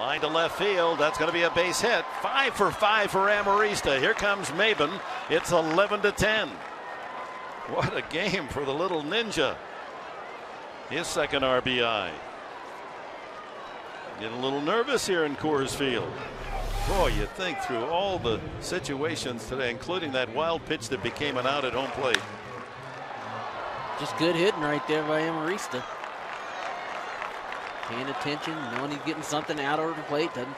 Line to left field. That's going to be a base hit. 5 for 5 for Amarista. Here comes Maybin. It's 11-10. What a game for the little ninja. His second RBI. Getting a little nervous here in Coors Field. Boy, you think through all the situations today, including that wild pitch that became an out at home plate. Just good hitting right there by Amarista. Paying attention, knowing he's getting something out over the plate. Doesn't